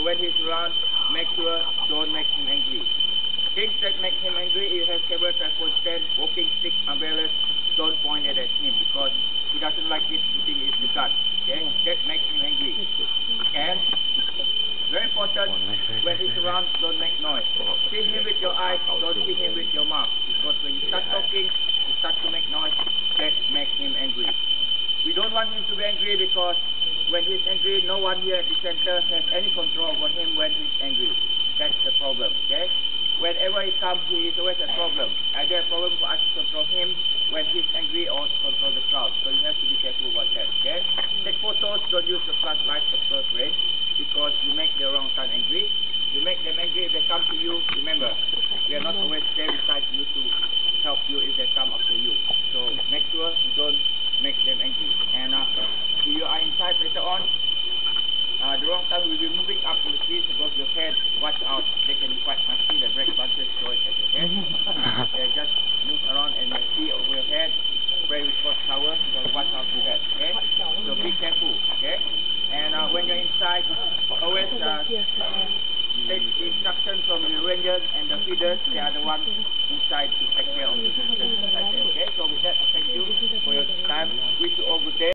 So when he's around, make sure don't make him angry. Things that make him angry, he has several transport stands, walking stick, umbrellas. Don't point it at him because he doesn't like it. He thinks it's the gun. Okay? That makes him angry. And very important, when he's around, don't make noise. See him with your eyes, don't see him with your mouth. Because when you start talking, you start to make noise, that makes him angry. We don't want him to be angry because when he's angry, no one here at the center has any control over him when he's angry. That's the problem, okay? Whenever he comes, he is always a problem. Either a problem for us to control him when he's angry or to control the crowd. So you have to be careful about that, okay? Take photos, don't use the flashlight at first rate because you make the wrong kind angry. You make them angry if they come to you. Remember, we are not always there beside you to help you if they come after you. So make sure you don't make them angry. And if you are inside later on, the wrong time will be moving up to the trees above your head. Watch out, they can be quite nasty. The brake punches throw it at your head. They just move around and you see over your head. Spray with hot shower, so watch out for that, okay? So be careful, okay? And when you're inside, always take instructions from the rangers and the feeders. They are the ones inside to take care of the visitors inside there, okay? So with that, thank you for your time. Wish you all good day.